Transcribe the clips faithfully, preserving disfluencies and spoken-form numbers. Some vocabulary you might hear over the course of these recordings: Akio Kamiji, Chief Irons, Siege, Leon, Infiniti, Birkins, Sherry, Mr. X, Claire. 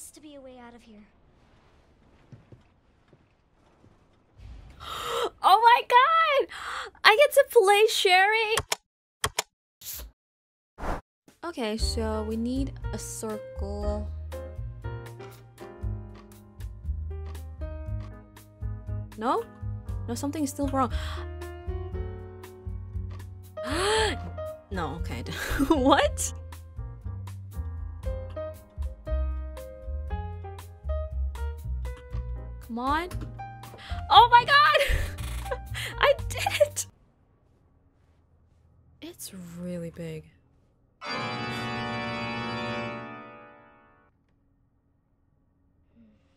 has to be a way out of here. Oh my god! I get to play Sherry! Okay, so we need a circle. No? No, something is still wrong. No, okay. What? Come on. Oh my god! I did it! It's really big.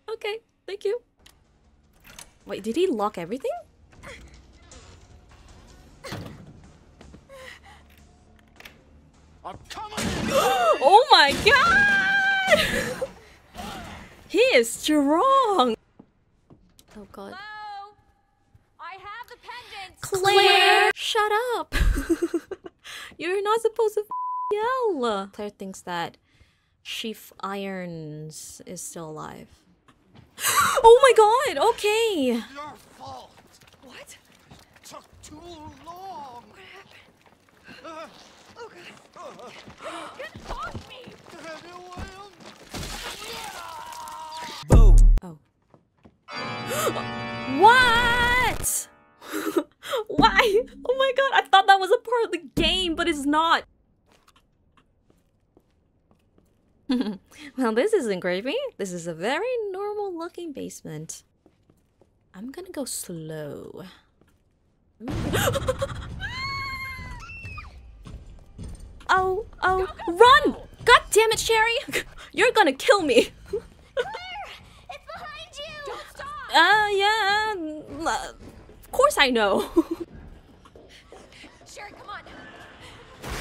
Okay, thank you. Wait, did he lock everything? I'm coming! Oh my god! He is strong! Oh god. Hello? I have the pendant! Claire! Claire! Shut up! You're not supposed to f yell! Claire thinks that Chief Irons is still alive. Oh my god! Okay! Your fault! What? It took too long! What happened? Uh, oh god! Uh, Get off me! Boom! Oh. What? Why? Oh my god, I thought that was a part of the game, but it's not. Well, this isn't creepy. This is a very normal looking basement. I'm gonna go slow. Oh, oh, go, go, run! Go. God damn it, Sherry! You're gonna kill me. Uh, yeah, uh, of course I know. Sherry, come on.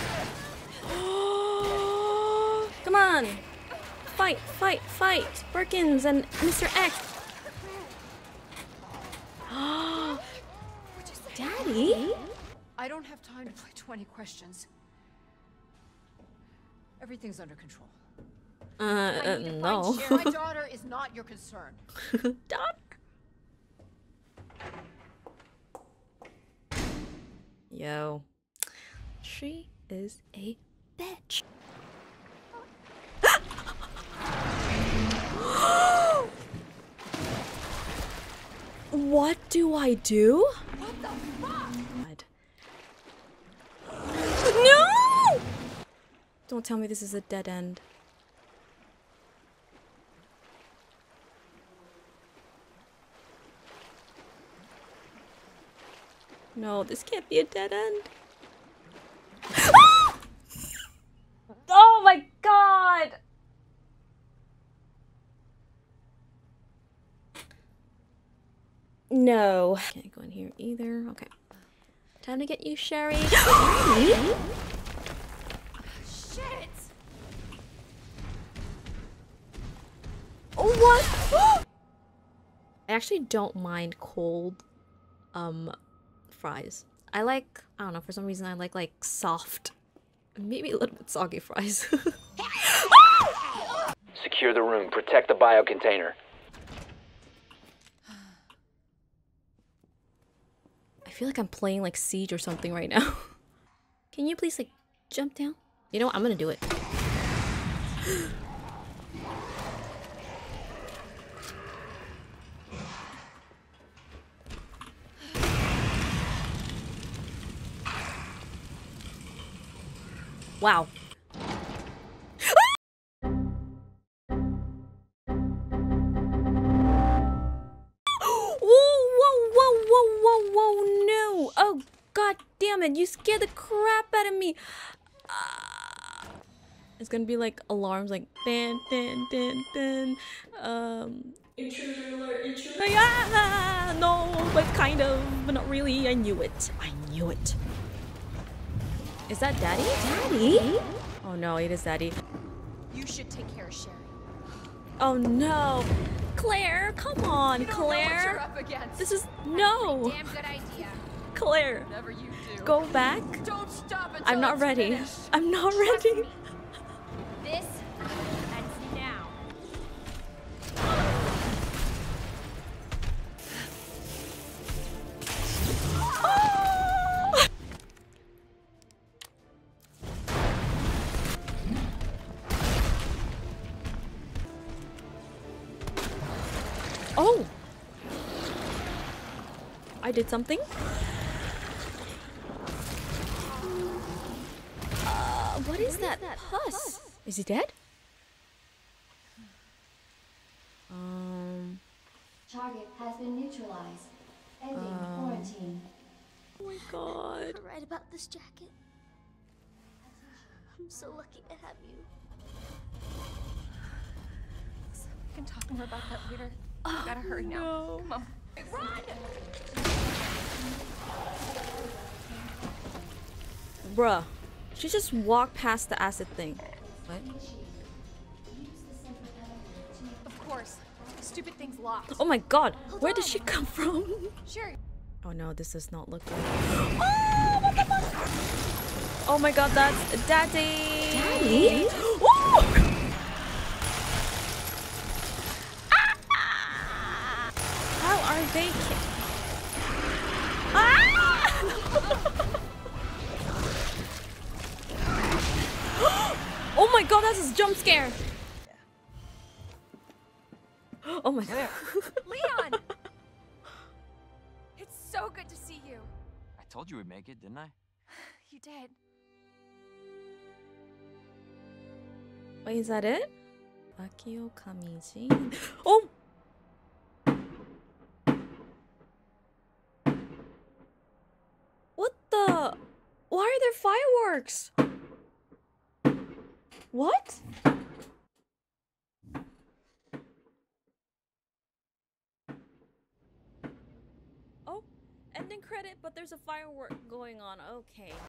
Come on. Fight, fight, fight. Birkins and Mister X. Daddy? I don't have time to play twenty questions. Everything's under control. Uh, uh no. My daughter is not your concern. Daughter? Yo, she is a bitch. What do I do? What the fuck? God. No! Don't tell me this is a dead end. No, this can't be a dead end. Ah! Oh my god! No. Can't go in here either. Okay. Time to get you, Sherry. Shit! Oh, what? I actually don't mind cold, um... fries. I like, I don't know, for some reason I like, like, soft, maybe a little bit soggy fries. Secure the room. Protect the biocontainer. I feel like I'm playing, like, Siege or something right now. Can you please, like, jump down? You know what? I'm gonna do it. Wow. Whoa, whoa, whoa, whoa, whoa, whoa, no. Oh, god damn it. You scared the crap out of me. Uh, it's gonna be like alarms like dun, dun, dun, dun. Um. Intruder alert, intruder. Ah, no, but kind of, but not really. I knew it. I knew it. Is that Daddy? Daddy? Oh no, it is Daddy. You should take care of Sherry. Oh no. Claire, come on, you don't Claire. Know what you're up against. This is no. That's a damn good idea. Claire. Whatever you do. Go back. Don't stop until I'm not it's ready. Finished. I'm not Trust ready. Me. This ends now. Oh! I did something. Uh, what is that? Pus? Is he dead? Um. Target has been neutralized. Ending um, quarantine. Oh my God! You're right about this jacket. I'm so lucky to have you. So we can talk more about that later. Oh, we gotta hurry now. No. Come on. Run! Bruh, she just walked past the acid thing. What? Of course, stupid thing's locked. Oh my God, hold where on. Did she come from? Sure. Oh no, this does not look good. Oh, what the fuck? Oh my God, that's Daddy. Daddy? Ooh! How are they? Ah! Oh my God, that's his jump scare. Oh my God. Leon! It's so good to see you. I told you we'd make it, didn't I? You did. Wait, is that it? Akio Kamiji. Oh! What the? Why are there fireworks? What? Oh, ending credit, but there's a firework going on. Okay.